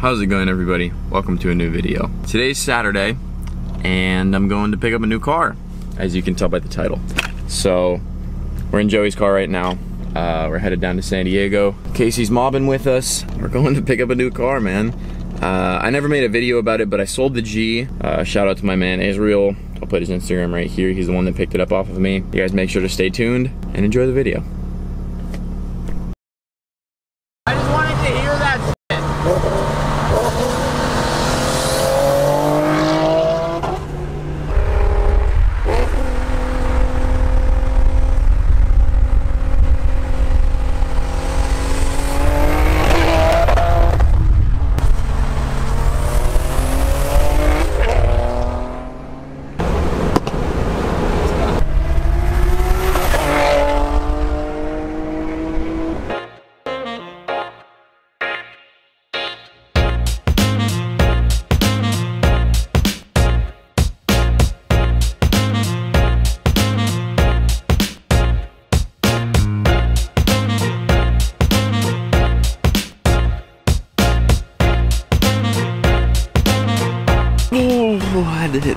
How's it going, everybody? Welcome to a new video. Today's Saturday and I'm going to pick up a new car, as you can tell by the title. So we're in Joey's car right now. We're headed down to San Diego. Casey's mobbing with us. We're going to pick up a new car, man. I never made a video about it, but I sold the G. Shout out to my man Israel. I'll put his Instagram right here. He's the one that picked it up off of me. You guys make sure to stay tuned and enjoy the video. I just wanted to hear that shit.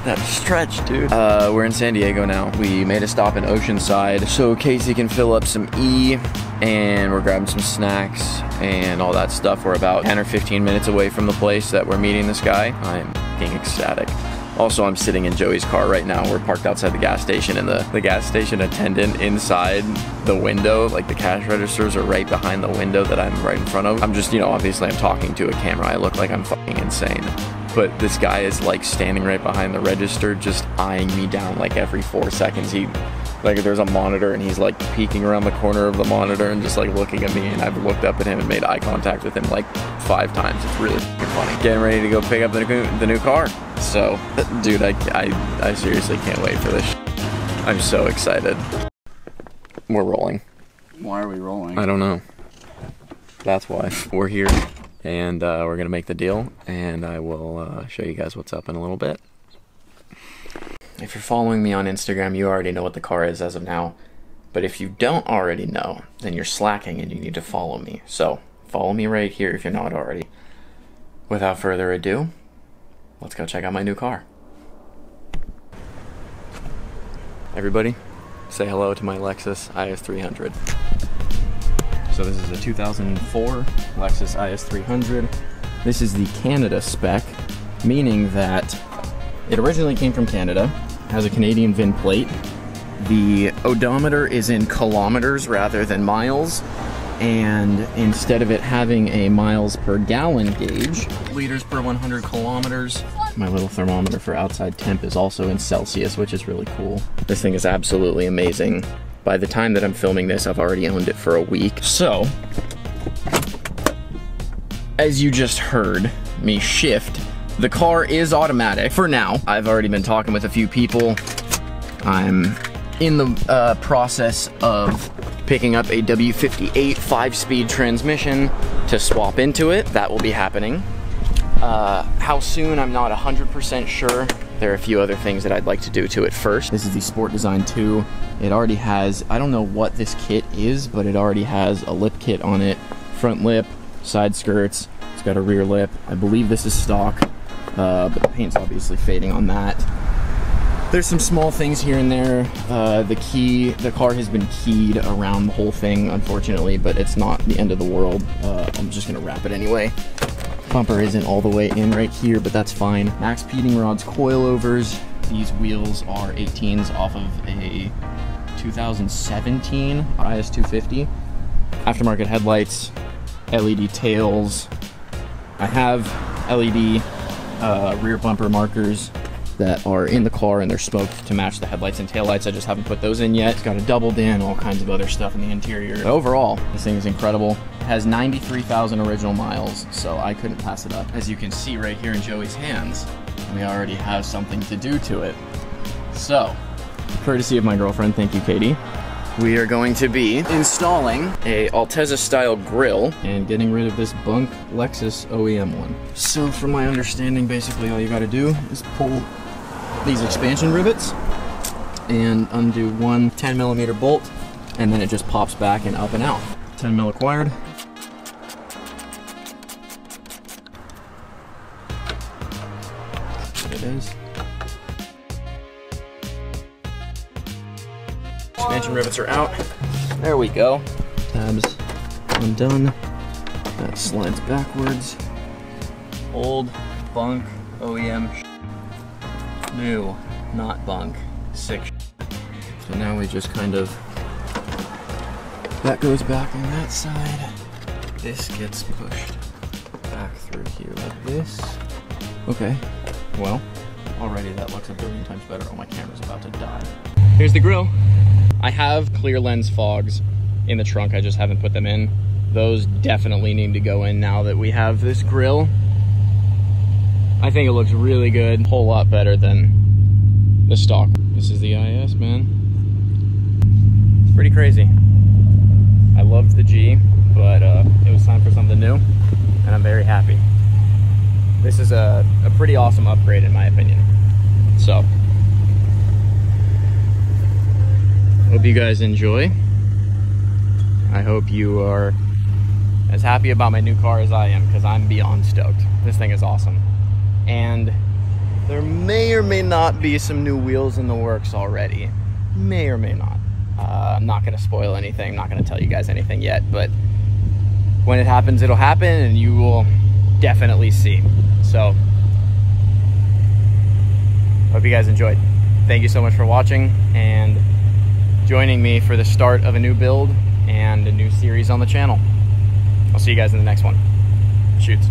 That stretch, dude. We're in San Diego now. We made a stop in Oceanside so Casey can fill up some E, and we're grabbing some snacks and all that stuff. We're about 10 or 15 minutes away from the place that we're meeting this guy. I'm being ecstatic. Also, I'm sitting in Joey's car right now. We're parked outside the gas station, and the gas station attendant inside the window, like the cash registers are right behind the window that I'm right in front of. I'm just, you know, obviously I'm talking to a camera. I look like I'm fucking insane. But this guy is like standing right behind the register, just eyeing me down like every 4 seconds. Like there's a monitor and he's like peeking around the corner of the monitor and just like looking at me, and I've looked up at him and made eye contact with him like 5 times. It's really funny. Getting ready to go pick up the new car. So, dude, I seriously can't wait for this. I'm so excited. We're rolling. Why are we rolling? I don't know. That's why. We're here. And we're gonna make the deal, and I will show you guys what's up in a little bit. If you're following me on Instagram, you already know what the car is as of now, but if you don't already know, then you're slacking and you need to follow me. So follow me right here if you're not already. Without further ado, let's go check out my new car. Everybody, say hello to my Lexus IS 300. So this is a 2004 Lexus IS 300. This is the Canada spec, meaning that it originally came from Canada, has a Canadian VIN plate. The odometer is in kilometers rather than miles, and instead of it having a miles per gallon gauge, liters per 100 kilometers. My little thermometer for outside temp is also in Celsius, which is really cool. This thing is absolutely amazing. By the time that I'm filming this, I've already owned it for a week. So, as you just heard me shift, the car is automatic for now. I've already been talking with a few people. I'm in the process of picking up a W58 5-speed transmission to swap into it. That will be happening. How soon, I'm not 100% sure. There are a few other things that I'd like to do to it first. This is the Sport Design 2. It already has, I don't know what this kit is, but it already has a lip kit on it. Front lip, side skirts, it's got a rear lip. I believe this is stock, but the paint's obviously fading on that. There's some small things here and there. The car has been keyed around the whole thing, unfortunately, but it's not the end of the world. I'm just gonna wrap it anyway. Bumper isn't all the way in right here, but that's fine. Max Pedingrods coilovers. These wheels are 18s off of a 2017 IS250. Aftermarket headlights, LED tails. I have LED rear bumper markers that are in the car, and they're smoked to match the headlights and taillights. I just haven't put those in yet. It's got a double din, all kinds of other stuff in the interior. But overall, this thing is incredible. It has 93,000 original miles, so I couldn't pass it up. As you can see right here in Joey's hands, we already have something to do to it. So, courtesy of my girlfriend, thank you, Katie, we are going to be installing a Altezza style grill and getting rid of this bunk Lexus OEM one. So from my understanding, basically all you gotta do is pull these expansion rivets and undo one 10mm bolt, and then it just pops back and up and out. 10mm acquired. it is. Expansion rivets are out. There we go. Tabs undone. That slides backwards. Old bunk OEM. New, not bunk. Sick. So now we just kind of, that goes back on that side. This gets pushed back through here like this. Okay, well, already that looks a billion times better. Oh, my camera's about to die. Here's the grill. I have clear lens fogs in the trunk. I just haven't put them in. Those definitely need to go in now that we have this grill. I think it looks really good. A whole lot better than the stock. This is the IS, man. It's pretty crazy. I loved the G, but it was time for something new, and I'm very happy. This is a pretty awesome upgrade in my opinion. So, hope you guys enjoy. I hope you are as happy about my new car as I am, because I'm beyond stoked. This thing is awesome. And there may or may not be some new wheels in the works already. May or may not. I'm not gonna spoil anything, I'm not gonna tell you guys anything yet, but when it happens, it'll happen and you will definitely see. So, hope you guys enjoyed. Thank you so much for watching and joining me for the start of a new build and a new series on the channel. I'll see you guys in the next one. Shoots.